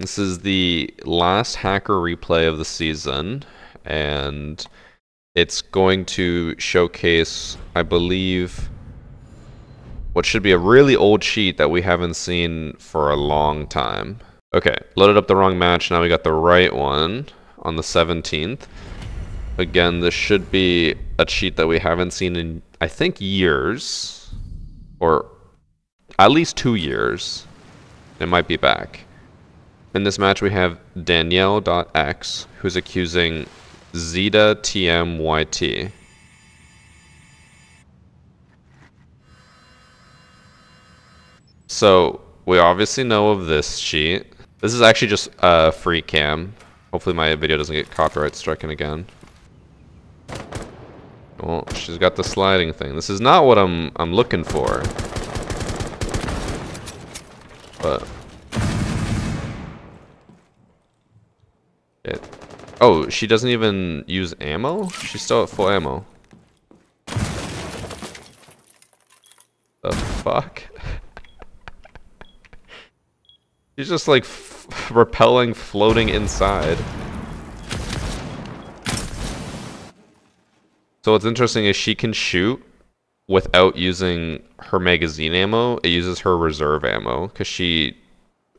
This is the last hacker replay of the season, and it's going to showcase, I believe, what should be a really old cheat that we haven't seen for a long time. Okay, loaded up the wrong match, now we got the right one on the 17th. Again, this should be a cheat that we haven't seen in, I think, years, or at least 2 years. It might be back. In this match, we have Danielle.x, who's accusing ZetaTMYT. So, we obviously know of this cheat. This is actually just a free cam. Hopefully my video doesn't get copyright stricken again. Oh, she's got the sliding thing. This is not what I'm looking for. But... Oh, she doesn't even use ammo? She's still at full ammo. The fuck? She's just like repelling, floating inside. So what's interesting is she can shoot without using her magazine ammo. It uses her reserve ammo because she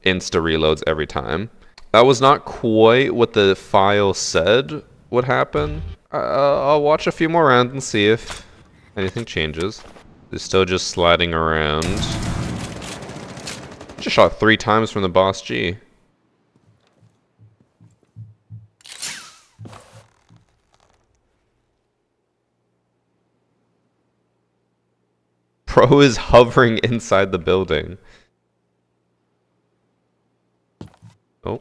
insta-reloads every time. That was not quite what the file said would happen. I'll watch a few more rounds and see if anything changes. They're still just sliding around. Just shot 3 times from the boss G. Pro is hovering inside the building. Oh.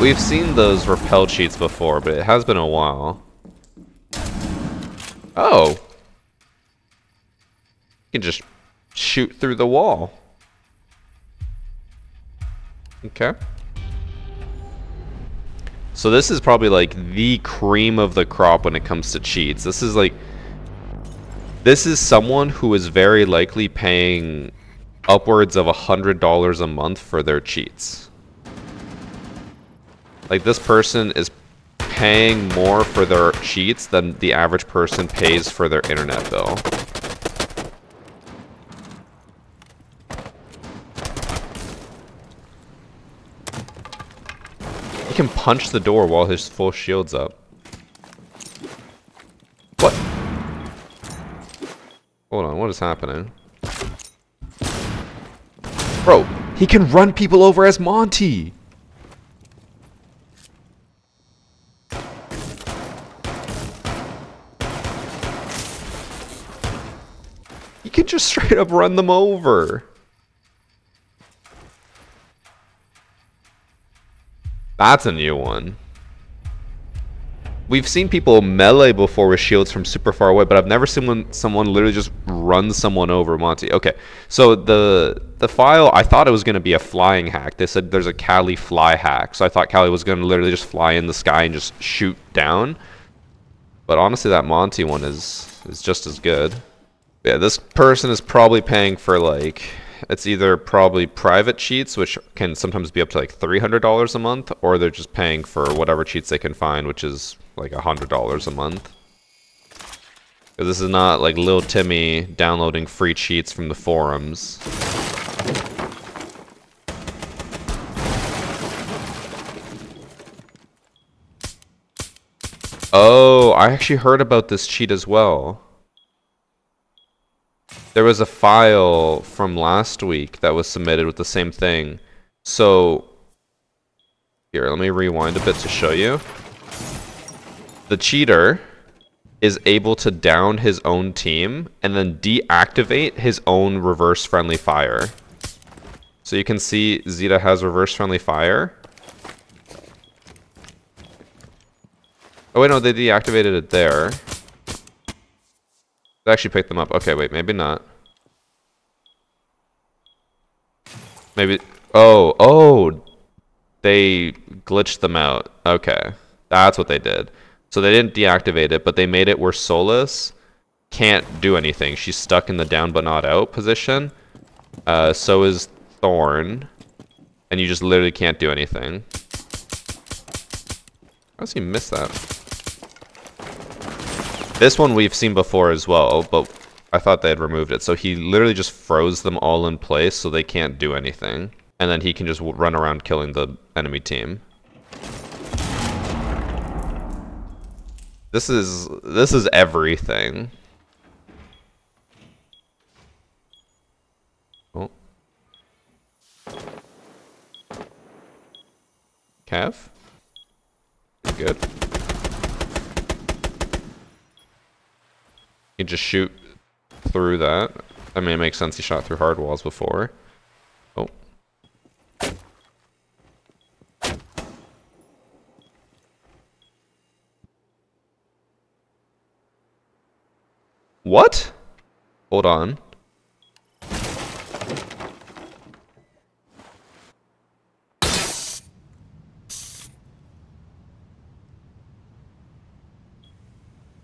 We've seen those rappel cheats before, but it has been a while. Oh! You can just shoot through the wall. Okay. So this is probably like the cream of the crop when it comes to cheats. This is like... This is someone who is very likely paying upwards of $100 a month for their cheats. Like, this person is paying more for their cheats than the average person pays for their internet bill. He can punch the door while his full shield's up. What? Hold on, what is happening? Bro, he can run people over as Monty! You can just straight up run them over! That's a new one. We've seen people melee before with shields from super far away, but I've never seen when someone literally just runs someone over, Monty. Okay, so the file, I thought it was going to be a flying hack. They said there's a Cali fly hack, so I thought Cali was going to literally just fly in the sky and just shoot down. But honestly, that Monty one is just as good. Yeah, this person is probably paying for, like, it's either probably private cheats, which can sometimes be up to like $300 a month, or they're just paying for whatever cheats they can find, which is like $100 a month. This is not like Lil Timmy downloading free cheats from the forums. Oh, I actually heard about this cheat as well. There was a file from last week that was submitted with the same thing. So, here, let me rewind a bit to show you. The cheater is able to down his own team and then deactivate his own reverse friendly fire. So you can see Zeta has reverse friendly fire. Oh wait, no, they deactivated it there. They actually picked them up. Okay, wait, maybe not. Maybe, oh, they glitched them out. Okay, that's what they did. So they didn't deactivate it, but they made it where Solus can't do anything. She's stuck in the down but not out position. So is Thorn. And you just literally can't do anything. How does he miss that? This one we've seen before as well, but I thought they had removed it. So he literally just froze them all in place so they can't do anything. And then he can just run around killing the enemy team. This is everything. Oh. Cav? Good. You just shoot through that. I mean, it makes sense, he shot through hard walls before. Oh. What? Hold on.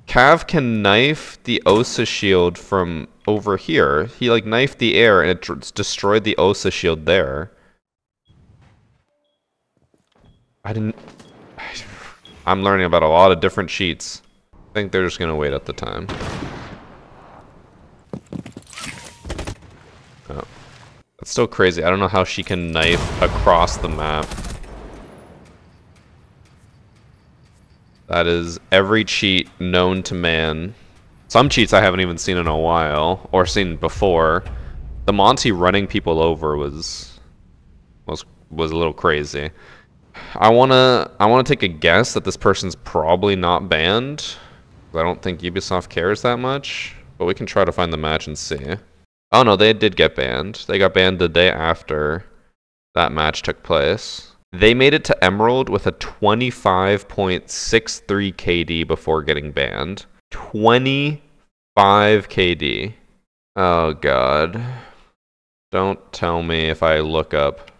Cav can knife the Osa shield from over here. He like knifed the air and it destroyed the Osa shield there. I'm learning about a lot of different cheats. I think they're just gonna wait at the time. Oh. That's still crazy. I don't know how she can knife across the map. That is every cheat known to man. Some cheats I haven't even seen in a while, or seen before. The Monty running people over was a little crazy. I wanna take a guess that this person's probably not banned. I don't think Ubisoft cares that much, but we can try to find the match and see. Oh no, they did get banned. They got banned the day after that match took place. They made it to Emerald with a 25.63 KD before getting banned. 25 KD. Oh god. Don't tell me if I look up.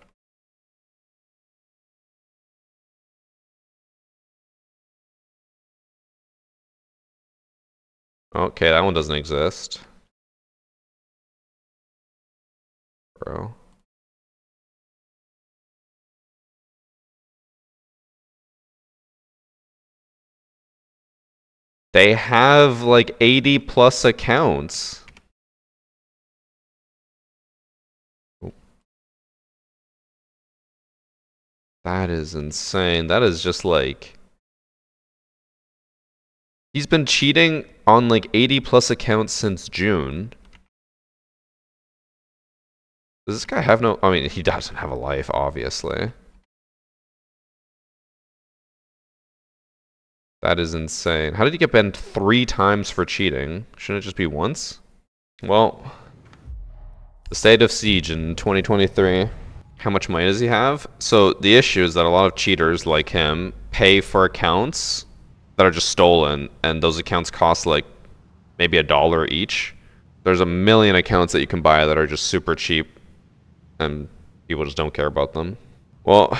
Okay, that one doesn't exist. Bro. They have like 80+ accounts. Oh. That is insane. That is just like... He's been cheating on like 80+ accounts since June. Does this guy have no... I mean, he doesn't have a life, obviously. That is insane. How did he get banned 3 times for cheating? Shouldn't it just be once? Well, the state of Siege in 2023. How much money does he have? So the issue is that a lot of cheaters like him pay for accounts that are just stolen, and those accounts cost like maybe $1 each. There's 1 million accounts that you can buy that are just super cheap, and people just don't care about them. Well,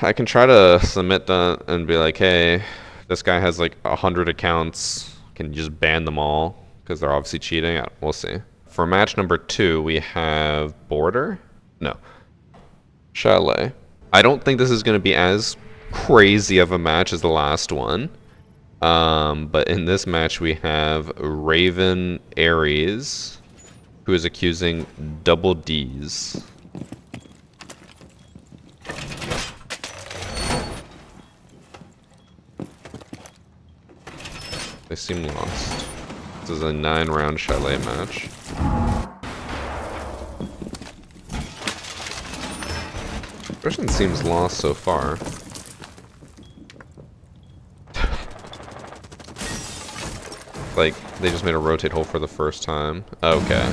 I can try to submit that and be like, hey, this guy has like 100 accounts. Can you just ban them all? Because they're obviously cheating. We'll see. For match number 2, we have Border? No. Chalet. I don't think this is going to be as crazy of a match as the last one. But in this match, we have Raven Ares, who is accusing Double Ds. They seem lost. This is a 9-round chalet match. Person seems lost so far. Like, they just made a rotate hole for the first time. Okay.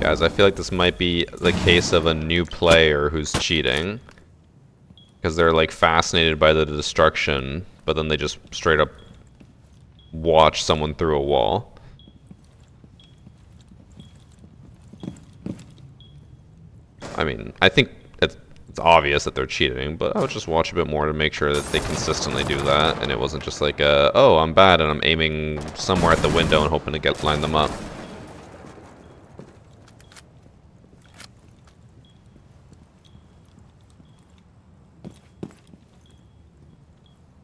Guys, I feel like this might be the case of a new player who's cheating. Because they're like fascinated by the destruction, but then they just straight up watch someone through a wall. I mean, I think it's obvious that they're cheating, but I would just watch a bit more to make sure that they consistently do that, and it wasn't just like, oh, I'm bad and I'm aiming somewhere at the window and hoping to line them up.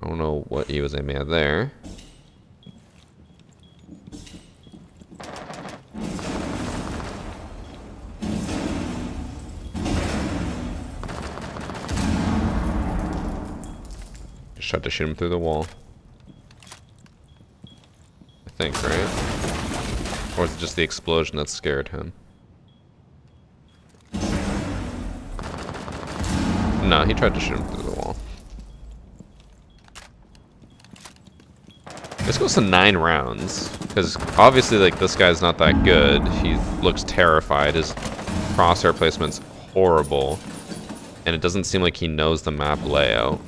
I don't know what he was aiming at there. Just tried to shoot him through the wall. I think, right? Or is it just the explosion that scared him? No, he tried to shoot him through the wall. This goes to 9 rounds, because obviously, like, this guy's not that good. He looks terrified. His crosshair placement's horrible, and it doesn't seem like he knows the map layout.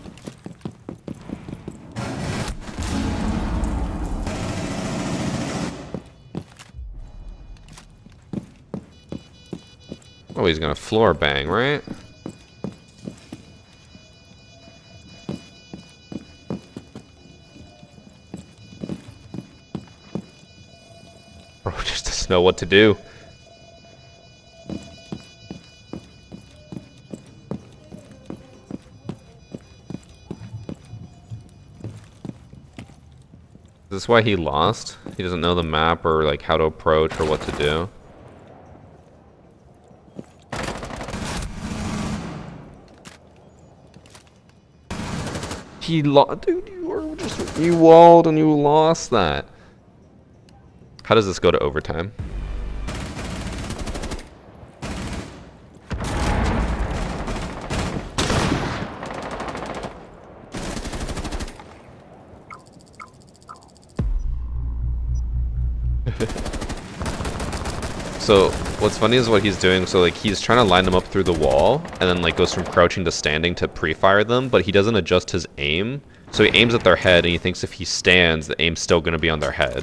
Oh, he's gonna floor bang, right? Know what to do. Is this why he lost? He doesn't know the map or like how to approach or what to do. He lost, dude. You were just, you walled and you lost that. How does this go to overtime? So what's funny is what he's doing. So like he's trying to line them up through the wall and then like goes from crouching to standing to pre-fire them, but he doesn't adjust his aim. So he aims at their head and he thinks if he stands, the aim's still gonna be on their head.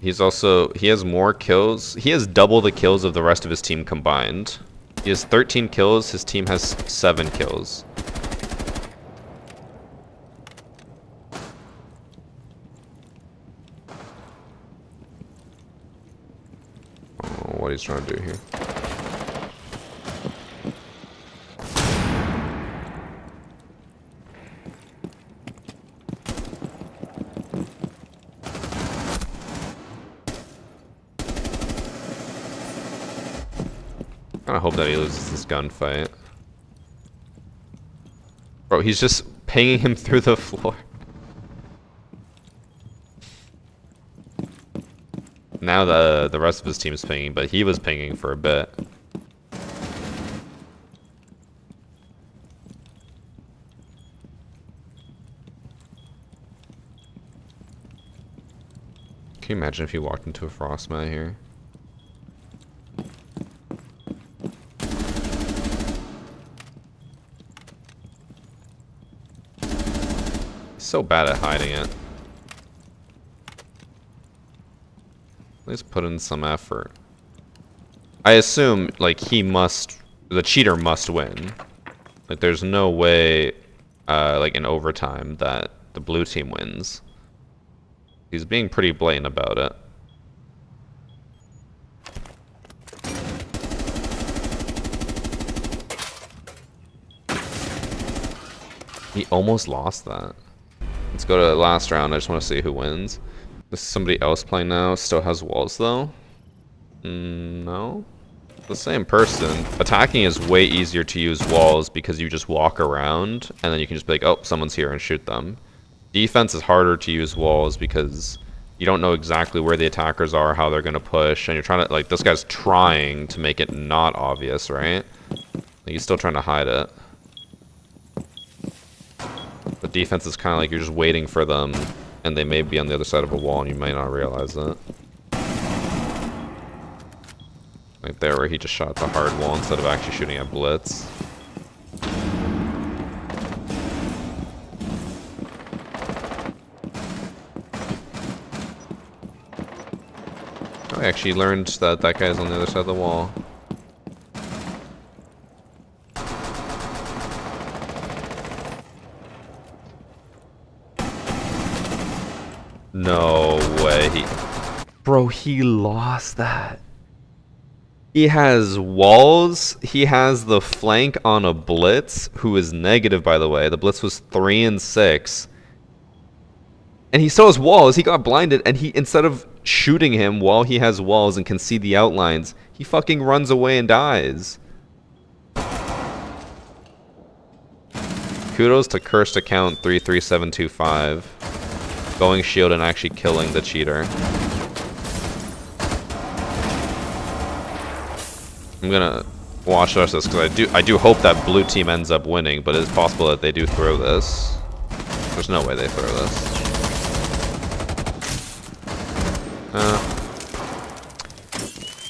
He's also, he has more kills. He has double the kills of the rest of his team combined. He has 13 kills, his team has 7 kills. I don't know what he's trying to do here. I hope that he loses this gunfight. Bro, he's just pinging him through the floor. Now the rest of his team's pinging, but he was pinging for a bit. Can you imagine if he walked into a frost mat here? So bad at hiding it. At least put in some effort. I assume, like, he must, the cheater must win. Like, there's no way, like, in overtime that the blue team wins. He's being pretty blatant about it. He almost lost that. Let's go to the last round. I just want to see who wins. This is somebody else playing now. Still has walls though. No. The same person. Attacking is way easier to use walls because you just walk around and then you can just be like, oh, someone's here and shoot them. Defense is harder to use walls because you don't know exactly where the attackers are, how they're going to push, and you're trying to, like, this guy's trying to make it not obvious, right? Like, he's still trying to hide it. But defense is kind of like you're just waiting for them, and they may be on the other side of a wall, and you might not realize that. Like there, where he just shot the hard wall instead of actually shooting at Blitz. I actually learned that that guy's on the other side of the wall. No way. Bro, he lost that. He has walls. He has the flank on a blitz, who is negative, by the way. The blitz was 3 and 6. And he saw his walls. He got blinded, and he, instead of shooting him while he has walls and can see the outlines, he fucking runs away and dies. Kudos to cursed account 33725. Going shield and actually killing the cheater. I'm gonna watch the rest of this because I do hope that blue team ends up winning, but it's possible that they do throw this. There's no way they throw this.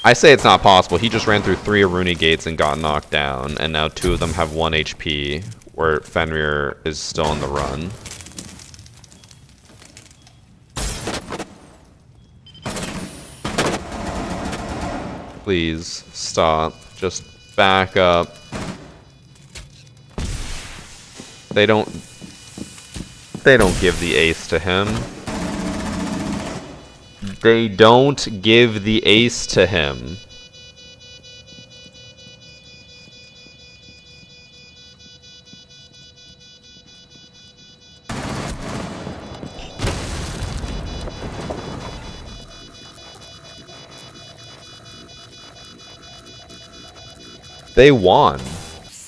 I say it's not possible. He just ran through 3 Aruni gates and got knocked down, and now 2 of them have 1 HP, where Fenrir is still on the run. Please stop. Just back up. They don't give the ace to him. They don't give the ace to him. They won.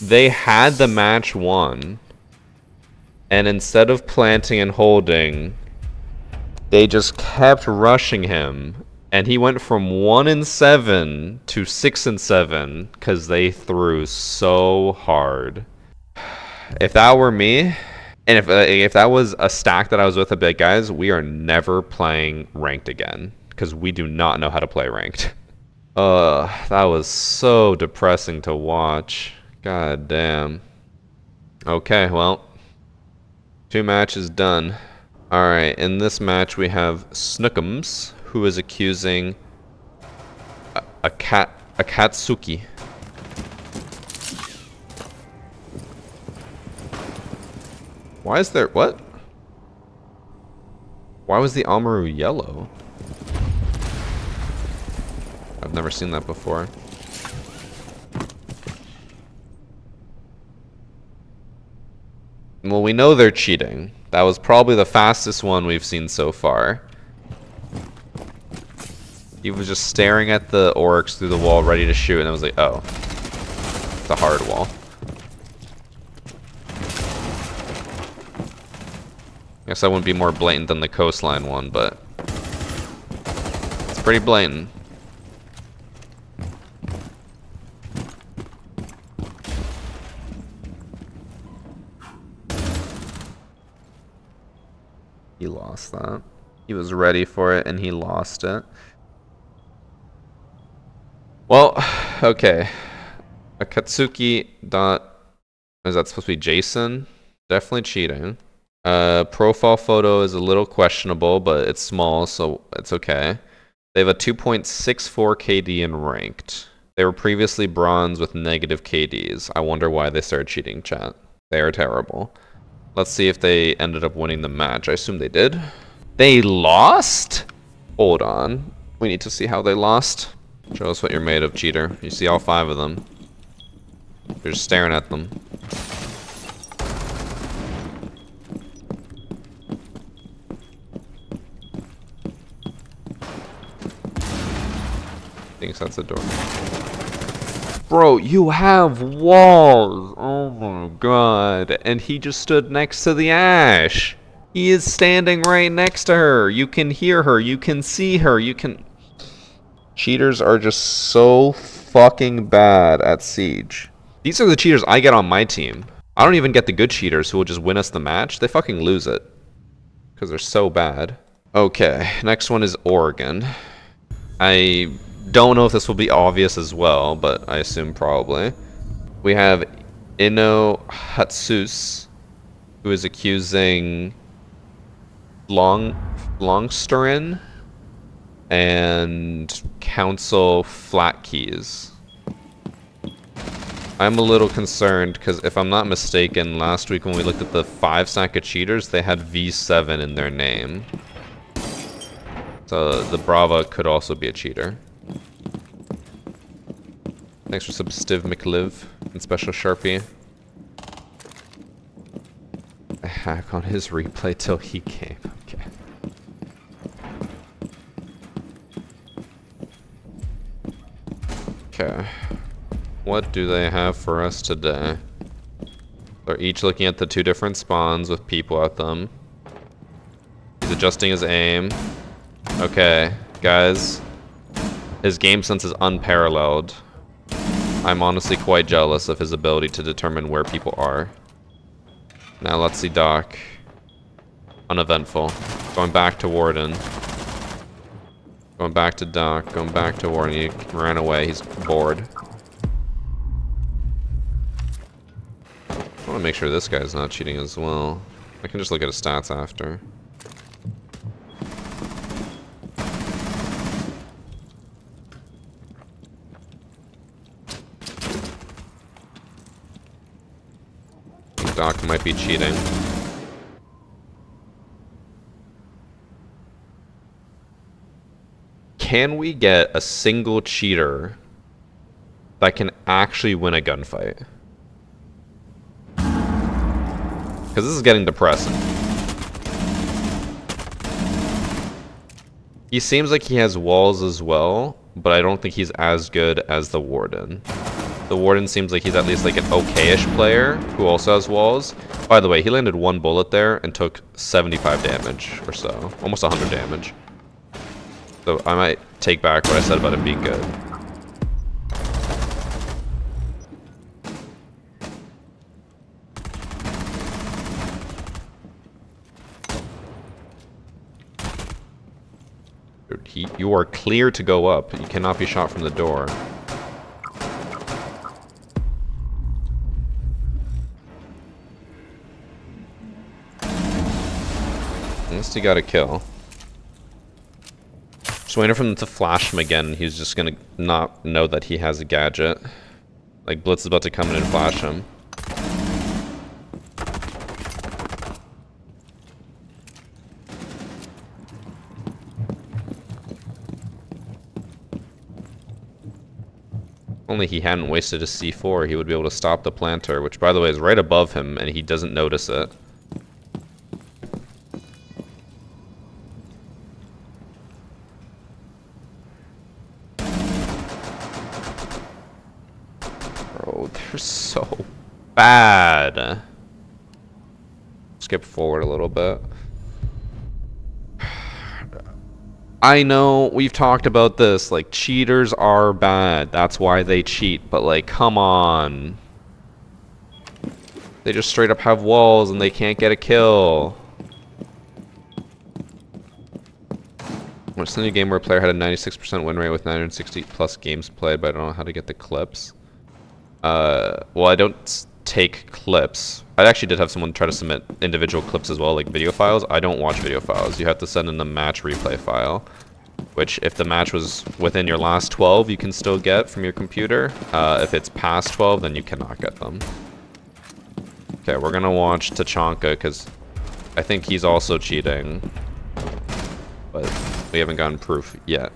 They had the match won. And instead of planting and holding, they just kept rushing him, and he went from 1 and 7 to 6 and 7 because they threw so hard. If that were me, and if that was a stack that I was with a bit, guys, we are never playing ranked again because we do not know how to play ranked. That was so depressing to watch. God damn. Okay, well, 2 matches done. Alright, in this match we have Snookums, who is accusing Akatsuki. Why is there... what? Why was the Amaru yellow? I've never seen that before. Well, we know they're cheating. That was probably the fastest one we've seen so far. He was just staring at the oryx through the wall, ready to shoot, and I was like, oh. It's a hard wall. I guess that wouldn't be more blatant than the coastline one, but it's pretty blatant. He lost that. He was ready for it, and he lost it. Well, okay. Akatsuki dot... is that supposed to be Jason? Definitely cheating. Profile photo is a little questionable, but it's small, so it's okay. They have a 2.64 KD in ranked. They were previously bronze with negative KDs. I wonder why they started cheating, chat. They are terrible. Let's see if they ended up winning the match. I assume they did. They lost? Hold on. We need to see how they lost. Show us what you're made of, cheater. You see all 5 of them. You're just staring at them. Thinks that's a door. Bro, you have walls! Oh my god. And he just stood next to the ash! He is standing right next to her! You can hear her, you can see her, you can... Cheaters are just so fucking bad at Siege. These are the cheaters I get on my team. I don't even get the good cheaters who will just win us the match. They fucking lose it. Because they're so bad. Okay, next one is Oregon. I... don't know if this will be obvious as well, but I assume probably. We have Ino Hatsus, who is accusing Longsterin and Council Flatkeys. I'm a little concerned because if I'm not mistaken, last week when we looked at the 5-stack of cheaters, they had V7 in their name. So the Brava could also be a cheater. Thanks for sub Stiv McLiv and special Sharpie. A hack on his replay till he came. Okay. Okay. What do they have for us today? They're each looking at the two different spawns with people at them. He's adjusting his aim. Okay, guys. His game sense is unparalleled. I'm honestly quite jealous of his ability to determine where people are. Now let's see Doc. Uneventful. Going back to Warden. Going back to Doc. Going back to Warden. He ran away. He's bored. I want to make sure this guy's not cheating as well. I can just look at his stats after. Doc might be cheating. Can we get a single cheater that can actually win a gunfight? Because this is getting depressing. He seems like he has walls as well, but I don't think he's as good as the Warden. The Warden seems like he's at least like an okay-ish player who also has walls. By the way, he landed one bullet there and took 75 damage or so. Almost 100 damage. So I might take back what I said about him being good. You are clear to go up. You cannot be shot from the door. Unless he got a kill. Just waiting for him to flash him again. And he's just gonna not know that he has a gadget. Like Blitz is about to come in and flash him. Only he hadn't wasted his C4, he would be able to stop the planter, which by the way is right above him and he doesn't notice it. Bro, they're so bad. Skip forward a little bit. I know we've talked about this, like, cheaters are bad, that's why they cheat, but like, come on. They just straight up have walls and they can't get a kill. What's the new game where a player had a 96% win rate with 960 plus games played, but I don't know how to get the clips? Well, I don't take clips. I actually did have someone try to submit individual clips as well, like video files. I don't watch video files. You have to send in the match replay file, which if the match was within your last 12, you can still get from your computer. If it's past 12, then you cannot get them. Okay, we're gonna watch Tachanka because I think he's also cheating, but we haven't gotten proof yet.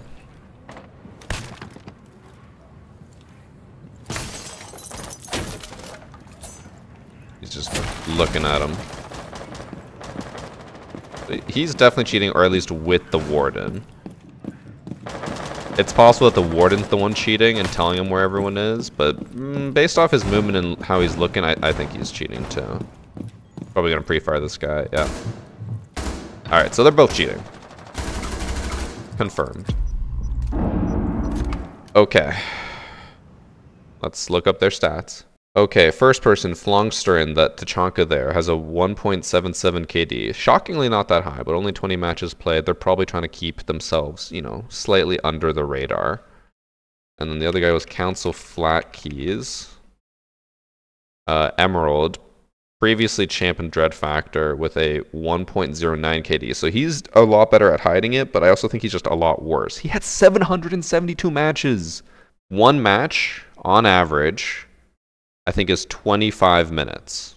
Just looking at him. He's definitely cheating, or at least with the Warden. It's possible that the Warden's the one cheating and telling him where everyone is, but based off his movement and how he's looking, I think he's cheating too. Probably gonna pre-fire this guy, yeah. Alright, so they're both cheating. Confirmed. Okay. Let's look up their stats. Okay, first person, Longsterin, that Tachanka there, has a 1.77 KD. Shockingly not that high, but only 20 matches played. They're probably trying to keep themselves, you know, slightly under the radar. And then the other guy was Council Flatkeys. Emerald. previously champion Dread Factor with a 1.09 KD. So he's a lot better at hiding it, but I also think he's just a lot worse. He had 772 matches. One match, on average, I think is 25 minutes.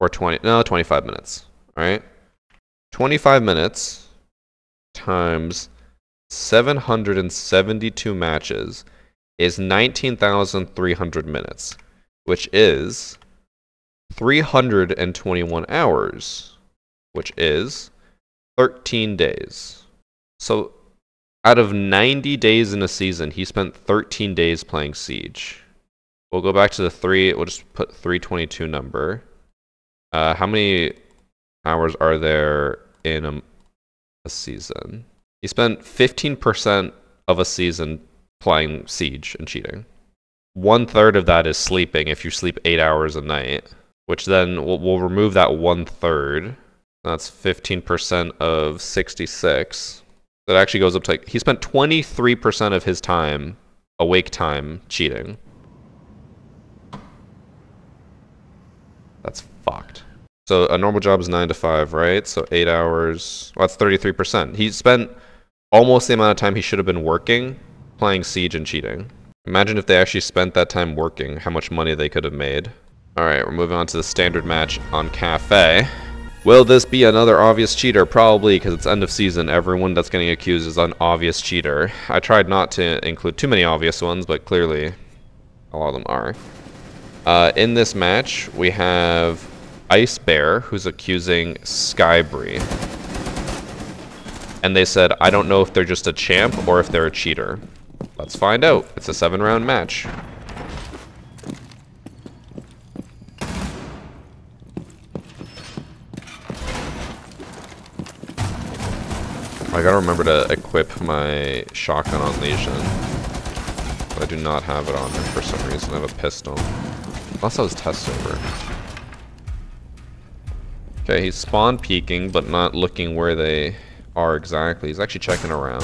Or 25 minutes. All right? 25 minutes times 772 matches is 19,300 minutes, which is 321 hours, which is 13 days. So out of 90 days in a season, he spent 13 days playing Siege. We'll go back to the three, we'll just put 322 number. How many hours are there in a season? He spent 15% of a season playing Siege and cheating. 1/3 of that is sleeping, if you sleep 8 hours a night, which then we'll remove that 1/3. That's 15% of 66. That actually goes up to, like, he spent 23% of his time, awake time, cheating. That's fucked. So a normal job is 9 to 5, right? So 8 hours, well, that's 33%. He spent almost the amount of time he should have been working, playing Siege and cheating. Imagine if they actually spent that time working, how much money they could have made. Alright, we're moving on to the standard match on Cafe. Will this be another obvious cheater? Probably, because it's end of season. Everyone that's getting accused is an obvious cheater. I tried not to include too many obvious ones, but clearly a lot of them are. In this match, we have Ice Bear, who's accusing Skybree. And they said, I don't know if they're just a champ or if they're a cheater. Let's find out. It's a 7-round match. I gotta remember to equip my shotgun on Legion. I do not have it on me for some reason. I have a pistol. Unless I was test over. Okay, he's spawn peeking, but not looking where they are exactly. He's actually checking around.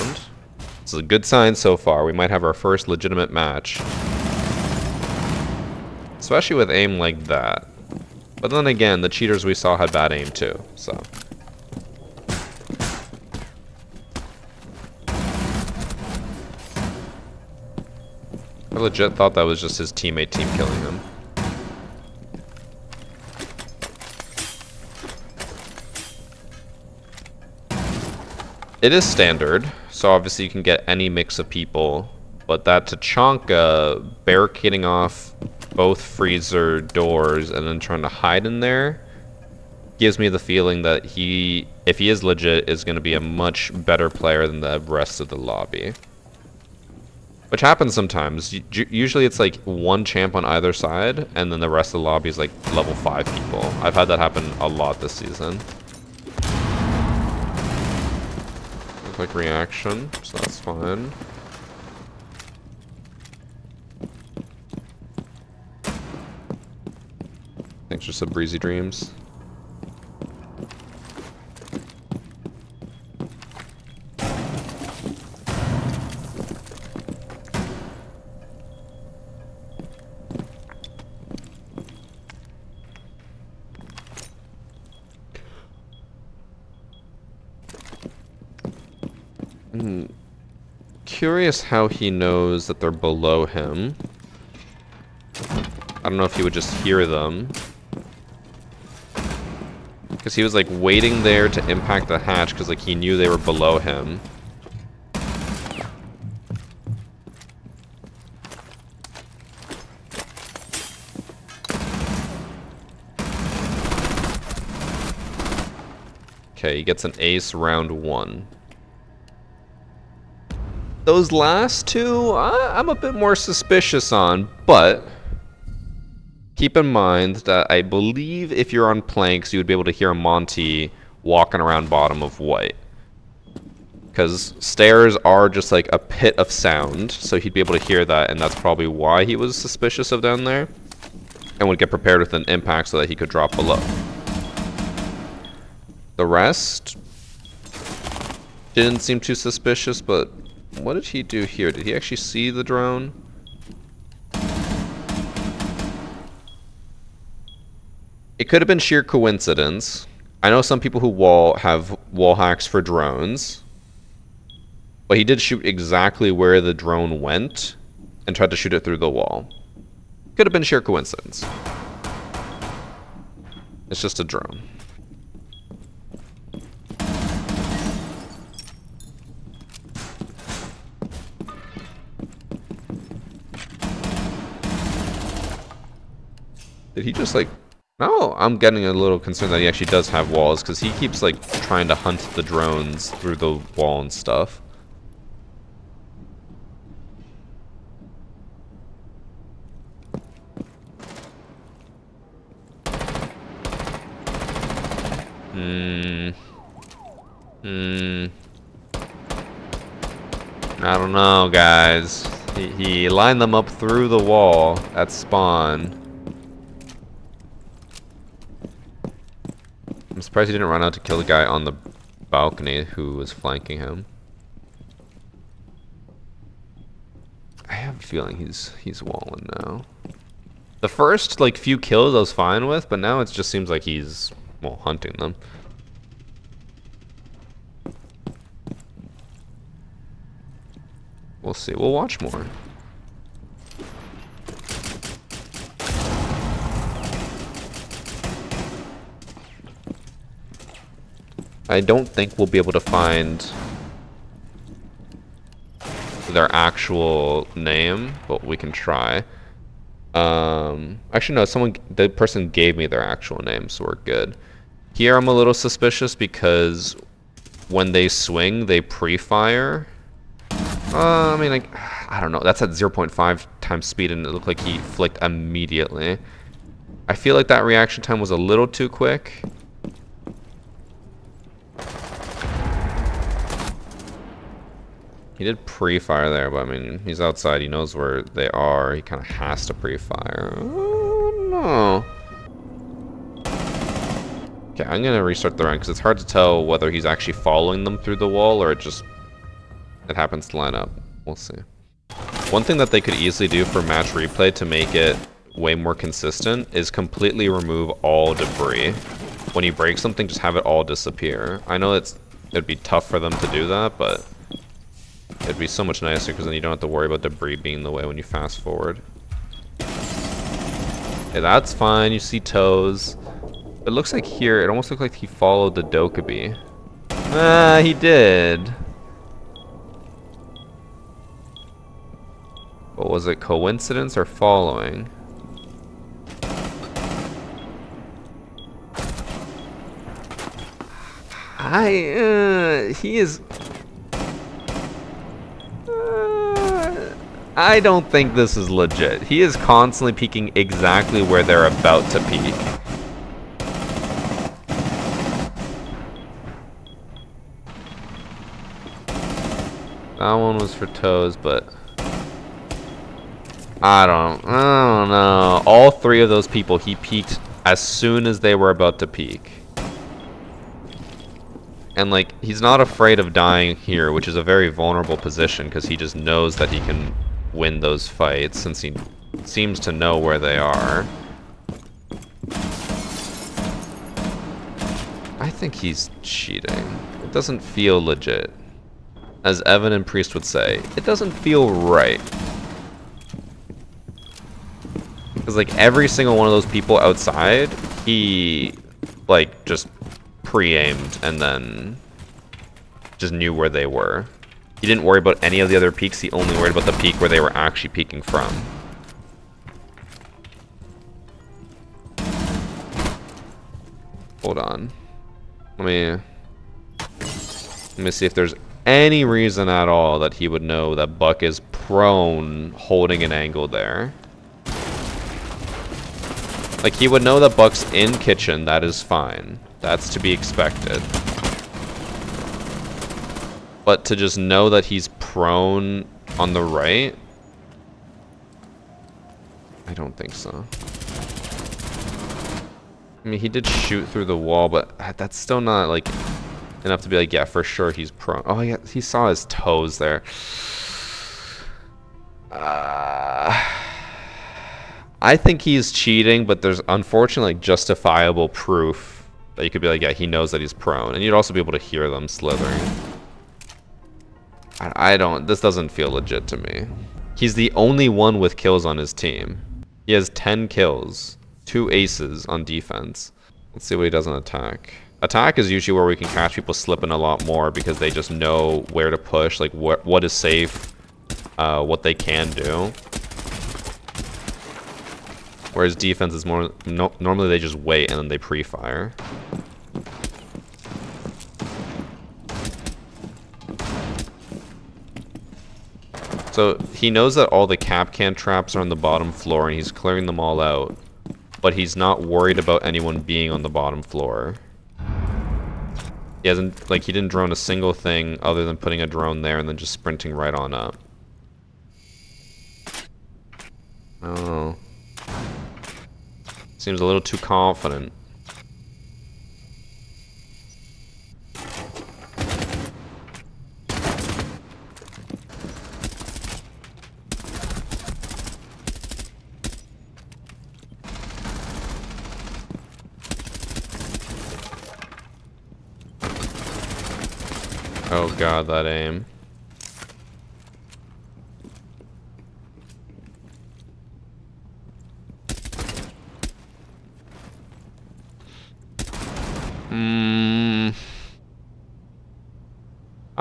This is a good sign so far. We might have our first legitimate match. Especially with aim like that. But then again, the cheaters we saw had bad aim too, so. I legit thought that was just his teammate team killing him. It is standard, so obviously you can get any mix of people, but that Tachanka barricading off both freezer doors and then trying to hide in there gives me the feeling that he, if he is legit, is going to be a much better player than the rest of the lobby. Which happens sometimes. Usually it's like one champ on either side, and then the rest of the lobby is like level 5 people. I've had that happen a lot this season. Like reaction, so that's fine. Thanks for some breezy dreams. Curious how he knows that they're below him. I don't know if he would just hear them. Because he was like waiting there to impact the hatch because like he knew they were below him. Okay, he gets an ace round 1. Those last two, I'm a bit more suspicious on, but keep in mind that I believe if you're on planks, you would be able to hear Monty walking around bottom of white. Because stairs are just like a pit of sound, so he'd be able to hear that, and that's probably why he was suspicious of down there, and would get prepared with an impact so that he could drop below. The rest didn't seem too suspicious, but what did he do here? Did he actually see the drone? It could have been sheer coincidence. I know some people who have wall hacks for drones. But he did shoot exactly where the drone went and tried to shoot it through the wall. Could have been sheer coincidence. It's just a drone. Did he just like... No, I'm getting a little concerned that he actually does have walls, because he keeps like trying to hunt the drones through the wall and stuff. I don't know, guys. He lined them up through the wall at spawn. I'm surprised he didn't run out to kill the guy on the balcony who was flanking him. I have a feeling he's walling now. The first like few kills I was fine with, but now it just seems like he's hunting them. We'll see. We'll watch more. I don't think we'll be able to find their actual name, but we can try. Actually, no. The person gave me their actual name, so we're good. Here, I'm a little suspicious because when they swing, they pre-fire. I mean, like, I don't know. That's at 0.5 times speed, and it looked like he flicked immediately. I feel like that reaction time was a little too quick. He did pre-fire there, but I mean, he's outside. He knows where they are. He kind of has to pre-fire. Oh, no. Okay, I'm going to restart the round, because it's hard to tell whether he's actually following them through the wall, or it just... it happens to line up. We'll see. One thing that they could easily do for match replay to make it way more consistent is completely remove all debris. When you break something, just have it all disappear. I know it'd be tough for them to do that, but it'd be so much nicer because then you don't have to worry about debris being in the way when you fast forward. Okay, that's fine. You see toes. It looks like here, it almost looked like he followed the Dokubi. Ah, he did. But was it coincidence or following? I don't think this is legit. He is constantly peeking exactly where they're about to peek. That one was for toes, but... I don't know. All three of those people, he peeked as soon as they were about to peek. And, like, he's not afraid of dying here, which is a very vulnerable position because he just knows that he can win those fights since he seems to know where they are. I think he's cheating. It doesn't feel legit. As Evan and Priest would say, it doesn't feel right. Because, like, every single one of those people outside, he, like, just pre-aimed and then just knew where they were. He didn't worry about any of the other peaks. He only worried about the peak where they were actually peeking from. Hold on. Let me see if there's any reason at all that he would know that Buck is prone holding an angle there. Like, he would know that Buck's in kitchen, that is fine. That's to be expected. But to just know that he's prone on the right? I don't think so. I mean, he did shoot through the wall, but that's still not, like, enough to be like, yeah, for sure he's prone. Oh, yeah, he saw his toes there. I think he's cheating, but there's unfortunately justifiable proof that you could be like, yeah, he knows that he's prone. And you'd also be able to hear them slithering. I don't, this doesn't feel legit to me. He's the only one with kills on his team. He has 10 kills, 2 aces on defense. Let's see what he does on attack. Attack is usually where we can catch people slipping a lot more because they just know where to push, like what is safe, what they can do. Whereas defense is more, normally they just wait and then they pre-fire. So he knows that all the cap can traps are on the bottom floor and he's clearing them all out, but he's not worried about anyone being on the bottom floor. He hasn't, like, he didn't drone a single thing other than putting a drone there and then just sprinting right on up. Oh. Seems a little too confident. Oh god, that aim.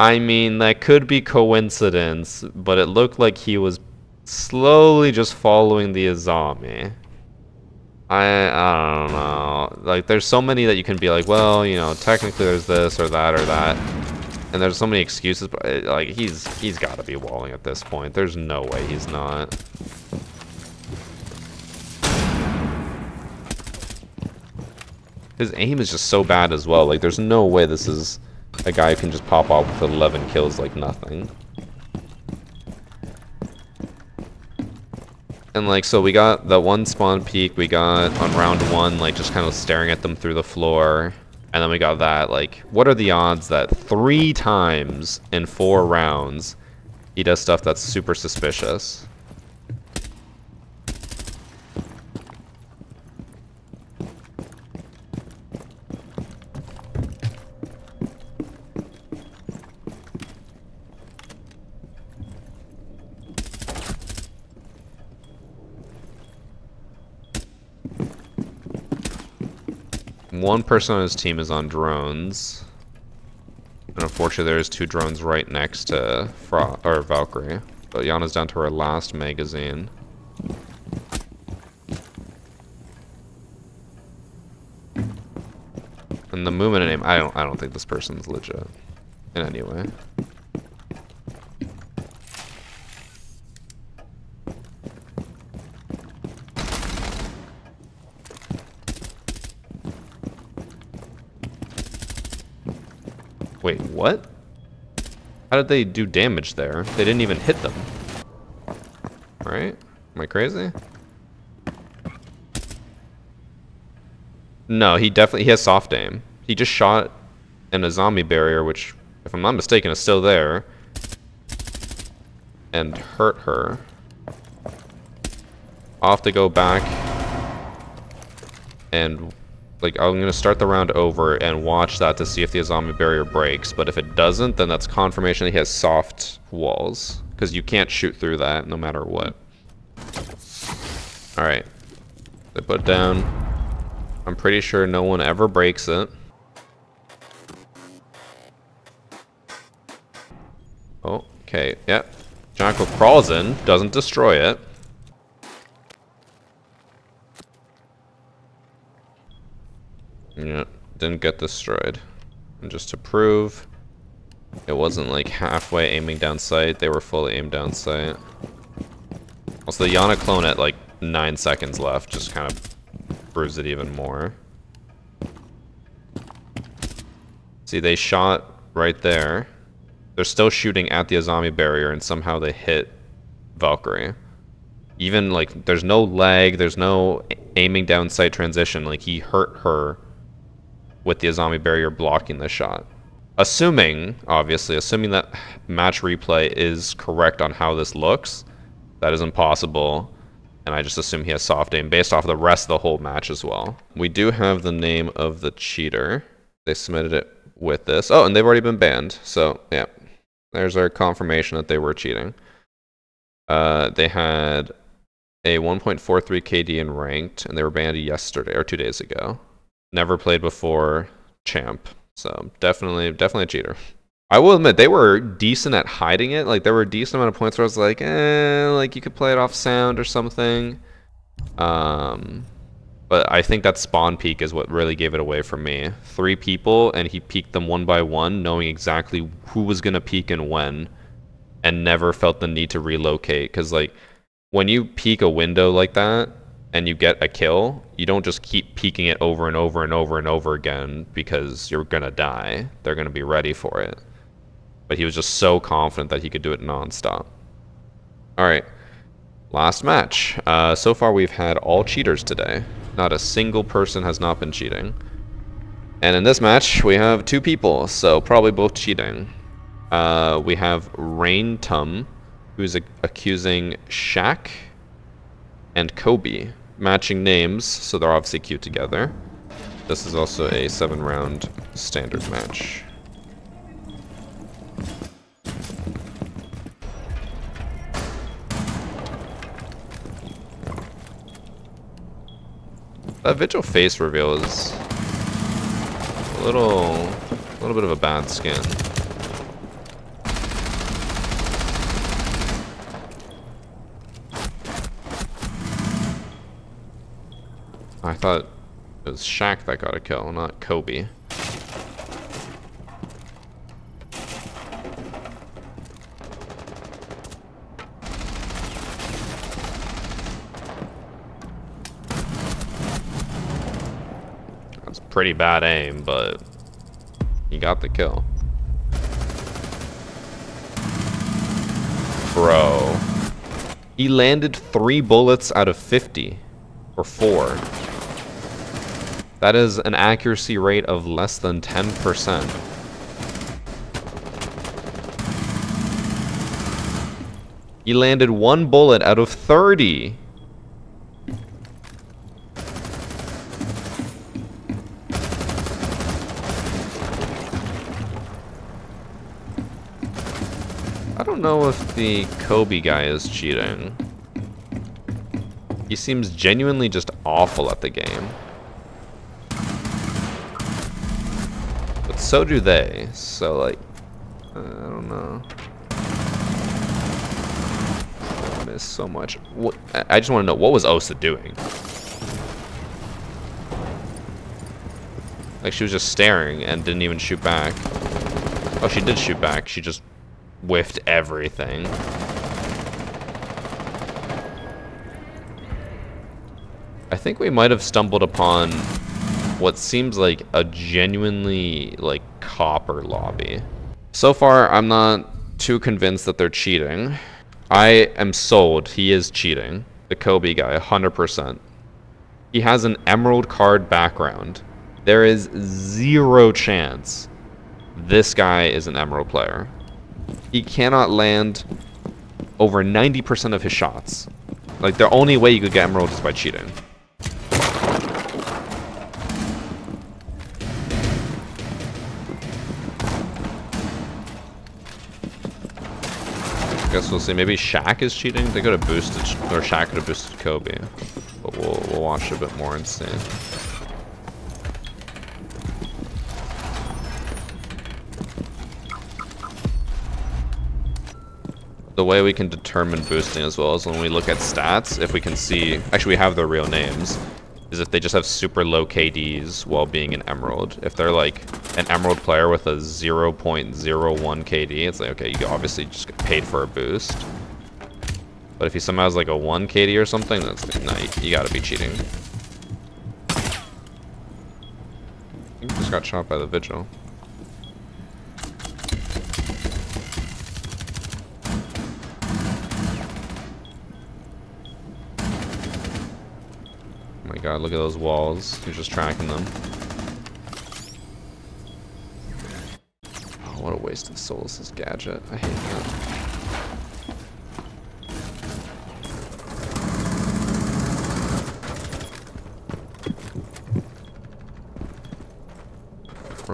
I mean, that could be coincidence, but it looked like he was slowly just following the Izami. I don't know. Like, there's so many that you can be like, well, you know, technically there's this or that or that. And there's so many excuses, but it, like, he's got to be walling at this point. There's no way he's not. His aim is just so bad as well. Like, there's no way this is a guy who can just pop off with 11 kills like nothing. And like, so we got that one spawn peek we got on round one, like just kind of staring at them through the floor. And then we got that, like, what are the odds that 3 times in 4 rounds he does stuff that's super suspicious? One person on his team is on drones, and unfortunately there's 2 drones right next to Valkyrie, but Yana's down to her last magazine. And the movement and aim, I don't think this person's legit in any way. Wait, what? How did they do damage there? They didn't even hit them. Alright? Am I crazy? No, he has soft aim. He just shot in a zombie barrier, which, if I'm not mistaken, is still there. And hurt her. I'll have to go back and... like, I'm going to start the round over and watch that to see if the Izami barrier breaks. But if it doesn't, then that's confirmation that he has soft walls. Because you can't shoot through that no matter what. Alright. They put it down. I'm pretty sure no one ever breaks it. Oh, okay. Yep. Jocko crawls in, doesn't destroy it. Yeah, didn't get destroyed. And just to prove, it wasn't like halfway aiming down sight, they were fully aimed down sight. Also, the Yana clone at like 9 seconds left just kind of proves it even more. See, they shot right there. They're still shooting at the Izami barrier and somehow they hit Valkyrie. Even like, there's no lag, there's no aiming down sight transition, like he hurt her with the Izami barrier blocking the shot. Assuming, obviously, assuming that match replay is correct on how this looks, that is impossible. and I just assume he has soft aim based off the rest of the whole match as well. We do have the name of the cheater. They submitted it with this. Oh, and they've already been banned. So, yeah. There's our confirmation that they were cheating. They had a 1.43 KD in ranked, and they were banned yesterday, or 2 days ago. Never played before champ, so definitely a cheater. I will admit, they were decent at hiding it. Like, there were a decent amount of points where I was like, like, you could play it off sound or something. But I think that spawn peek is what really gave it away for me. Three people, and he peeked them one by one, knowing exactly who was going to peek and when, and never felt the need to relocate. Because, like, when you peek a window like that, and you get a kill, you don't just keep peeking it over and over and over and over again, because you're going to die. They're going to be ready for it. But he was just so confident that he could do it nonstop. All right, last match. So far, we've had all cheaters today. Not a single person has not been cheating. And in this match, we have two people, so probably both cheating. We have Rain Tum, who's accusing Shaq and Kobe, matching names, so they're obviously cute together. This is also a 7-round standard match. That Vigil face reveal is a little bit of a bad skin. I thought it was Shaq that got a kill, not Kobe. That's pretty bad aim, but he got the kill. Bro. He landed 3 bullets out of 50, or 4. That is an accuracy rate of less than 10%. He landed 1 bullet out of 30. I don't know if the Kobe guy is cheating. He seems genuinely just awful at the game. So do they, so like, I don't know. I miss so much. What, I just want to know, what was Osa doing? Like, she was just staring and didn't even shoot back. Oh, she did shoot back, she just whiffed everything. I think we might have stumbled upon what seems like a genuinely, like, copper lobby. So far, I'm not too convinced that they're cheating. I am sold. He is cheating. The Kobe guy, 100%. He has an emerald card background. There is zero chance this guy is an emerald player. He cannot land over 90% of his shots. Like, the only way you could get emerald is by cheating. Guess we'll see. Maybe Shaq is cheating. They could have boosted, or Shaq could have boosted Kobe. But we'll watch a bit more and see. The way we can determine boosting as well is when we look at stats, if we can see, actually we have their real names, is if they just have super low KDs while being an emerald. If they're like an emerald player with a 0.01 KD, it's like, okay, you obviously just get paid for a boost. But if he somehow has like a 1 KD or something, that's like, nah, you gotta be cheating. I think he just got shot by the Vigil. God, look at those walls. He's just tracking them. Oh, what a waste of Solus's gadget. I hate that.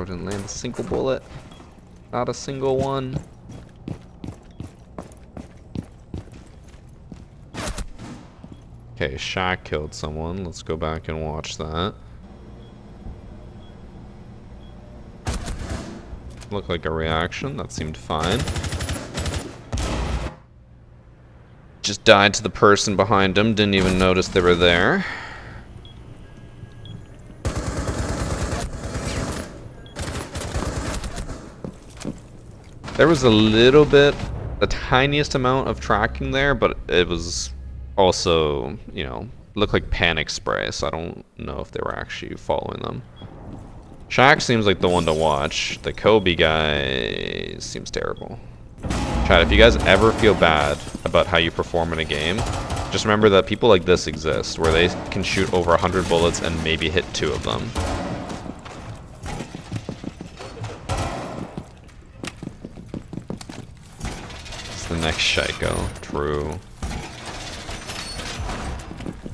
Bro didn't land a single bullet. Not a single one. Okay, Shaq killed someone. Let's go back and watch that. Looked like a reaction. That seemed fine. Just died to the person behind him. Didn't even notice they were there. There was a little bit, the tiniest amount of tracking there, but it was also, you know, looked like panic spray, so I don't know if they were actually following them. Shaq seems like the one to watch. The Kobe guy seems terrible. Chat, if you guys ever feel bad about how you perform in a game, just remember that people like this exist, where they can shoot over 100 bullets and maybe hit 2 of them. The next Shaiko. True.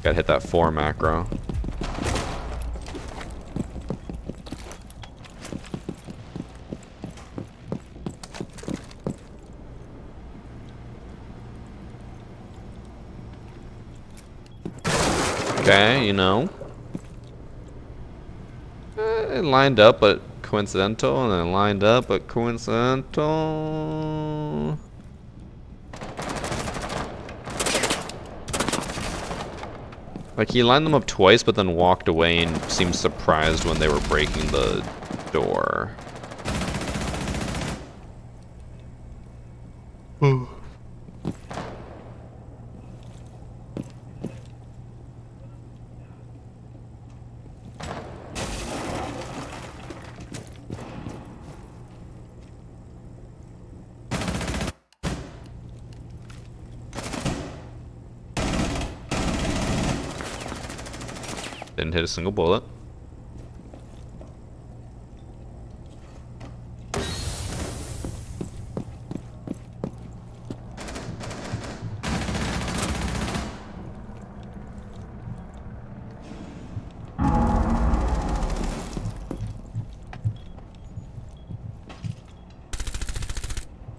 Gotta hit that 4 macro. Okay, you know. It lined up, but coincidental, and then lined up, but coincidental. Like, he lined them up twice, but then walked away and seemed surprised when they were breaking the door. Ooh. Didn't hit a single bullet.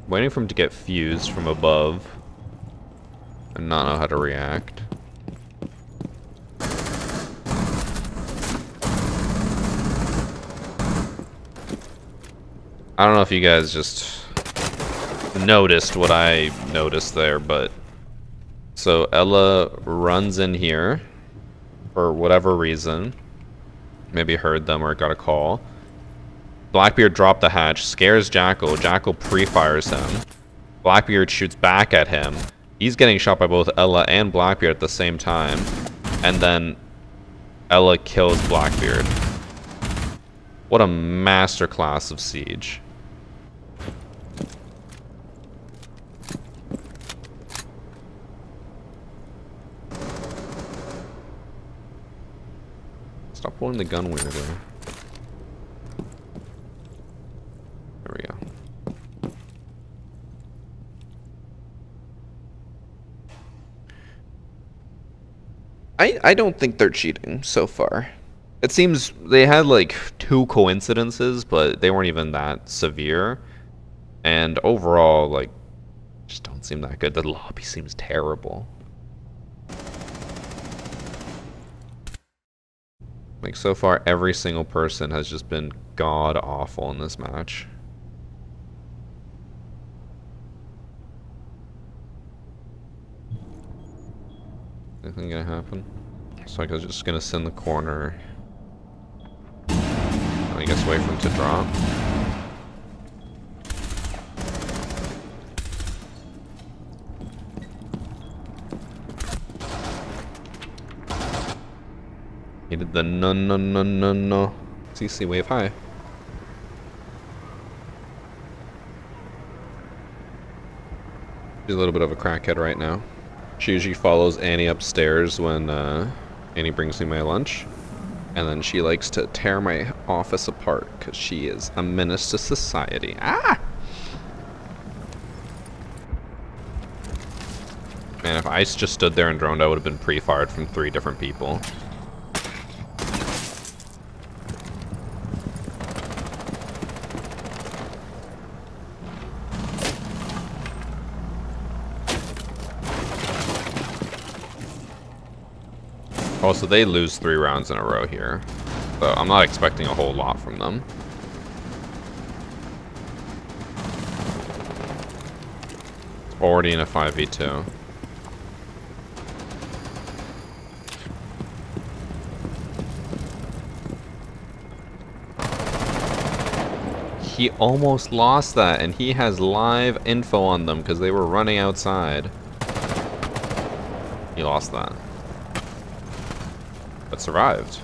Waiting for him to get fused from above and not know how to react. I don't know if you guys just noticed what I noticed there, but so Ella runs in here for whatever reason, maybe heard them or got a call. Blackbeard dropped the hatch, scares Jackal. Jackal pre-fires him. Blackbeard shoots back at him. He's getting shot by both Ella and Blackbeard at the same time, and then Ella kills Blackbeard. What a masterclass of Siege. Stop holding the gun weirdly. There we go. I don't think they're cheating so far. It seems they had like 2 coincidences, but they weren't even that severe. And overall, like, just don't seem that good. The lobby seems terrible. Like, so far, every single person has just been god-awful in this match. Anything gonna happen? So I was just gonna send the corner. I guess wait for him to drop. He did the no. CC wave high. She's a little bit of a crackhead right now. She usually follows Annie upstairs when Annie brings me my lunch. And then she likes to tear my office apart because she is a menace to society. Ah! Man, if Ice just stood there and droned, I would have been pre-fired from 3 different people. Also, they lose 3 rounds in a row here, so I'm not expecting a whole lot from them. Already in a 5v2. He almost lost that, and he has live info on them because they were running outside. He lost that, but survived.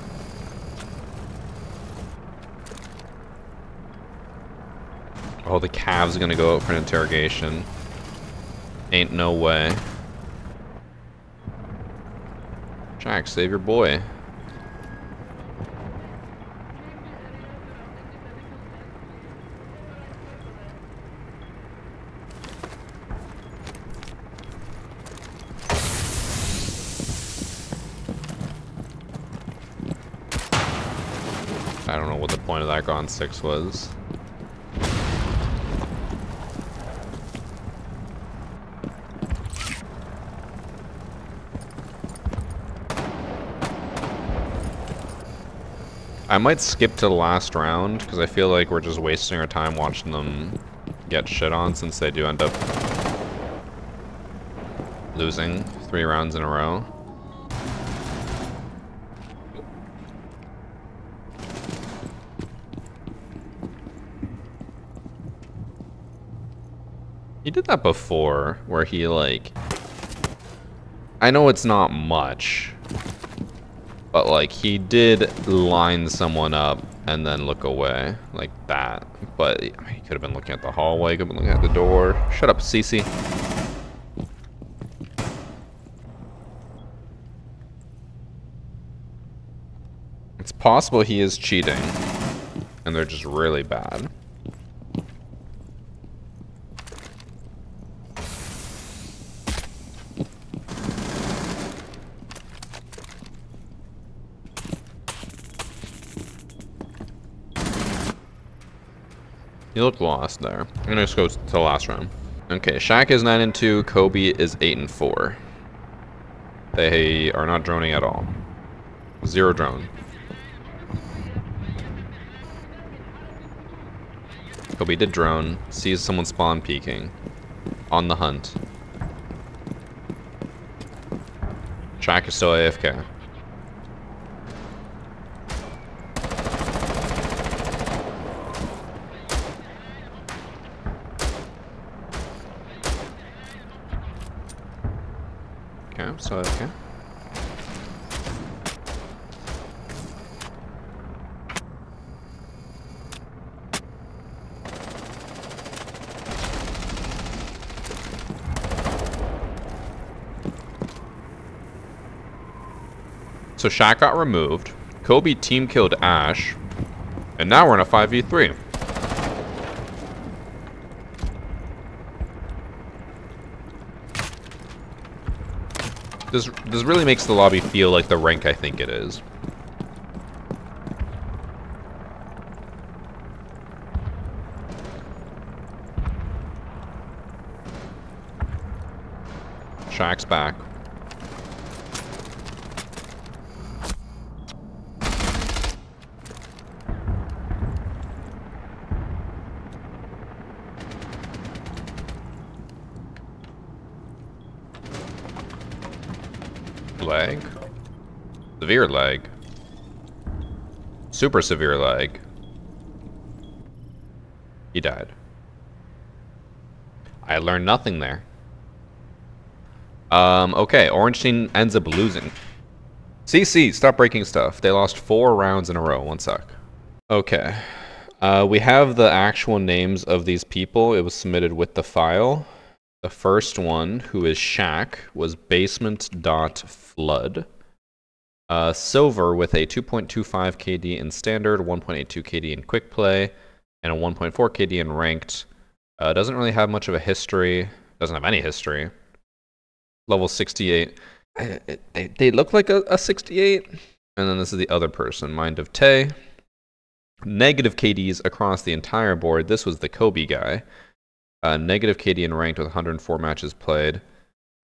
Oh, the Cavs are gonna go out for an interrogation. Ain't no way. Shaq, save your boy. On 6 was. I might skip to the last round because I feel like we're just wasting our time watching them get shit on, since they do end up losing 3 rounds in a row. He did that before, where he, like, I know it's not much, but, like, he did line someone up and then look away like that. But I mean, he could have been looking at the hallway, could have been looking at the door. Shut up, Cece. It's possible he is cheating, and they're just really bad. He looked lost there. I'm gonna just go to the last round. Okay, Shaq is 9-2, Kobe is 8-4. They are not droning at all. 0 drone. Kobe did drone, sees someone spawn peeking. On the hunt. Shaq is still AFK. Okay. So Shaq got removed. Kobe team killed Ash. And now we're in a 5v3. This really makes the lobby feel like the rank I think it is. Shaq's back. Lag, severe lag, super severe lag. He died. I learned nothing there. Okay, Orange team ends up losing. CC, stop breaking stuff. They lost 4 rounds in a row. One sec. Okay, we have the actual names of these people. It was submitted with the file. The first one, who is Shaq, was basement.flood. Silver with a 2.25 KD in standard, 1.82 KD in quick play, and a 1.4 KD in ranked. Doesn't really have much of a history. Doesn't have any history. Level 68. They look like a 68. And then this is the other person, Mind of Tay. Negative KDs across the entire board. This was the Kobe guy. Negative KD in ranked with 104 matches played,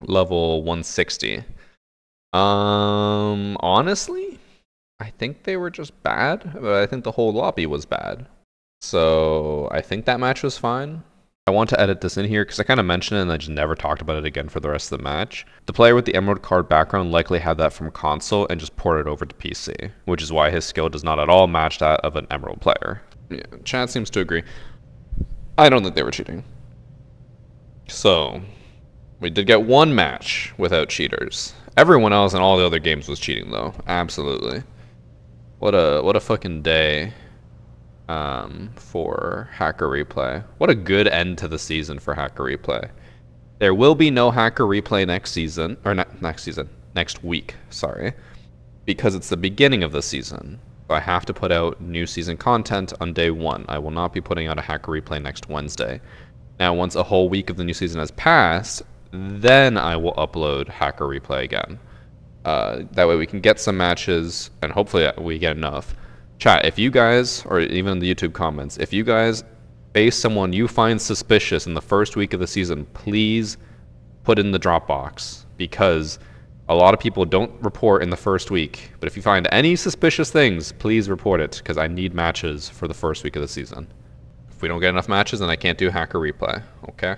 level 160. Honestly, I think they were just bad. But I think the whole lobby was bad. So I think that match was fine. I want to edit this in here because I kind of mentioned it and I just never talked about it again for the rest of the match. The player with the Emerald card background likely had that from console and just ported it over to PC, which is why his skill does not at all match that of an Emerald player. Yeah, chat seems to agree. I don't think they were cheating. So, we did get one match without cheaters. Everyone else in all the other games was cheating though, absolutely. What a fucking day. For Hacker Replay. What a good end to the season for Hacker Replay. There will be no Hacker Replay next season, or not next season, next week, sorry, because it's the beginning of the season. So I have to put out new season content on day one. I will not be putting out a Hacker Replay next Wednesday. Now, once a whole week of the new season has passed, then I will upload Hacker Replay again. That way we can get some matches, and hopefully we get enough. Chat, if you guys, or even in the YouTube comments, if you guys base someone you find suspicious in the first week of the season, please put in the Dropbox, because a lot of people don't report in the first week. But if you find any suspicious things, please report it, because I need matches for the first week of the season. If we don't get enough matches, then I can't do Hacker Replay, okay?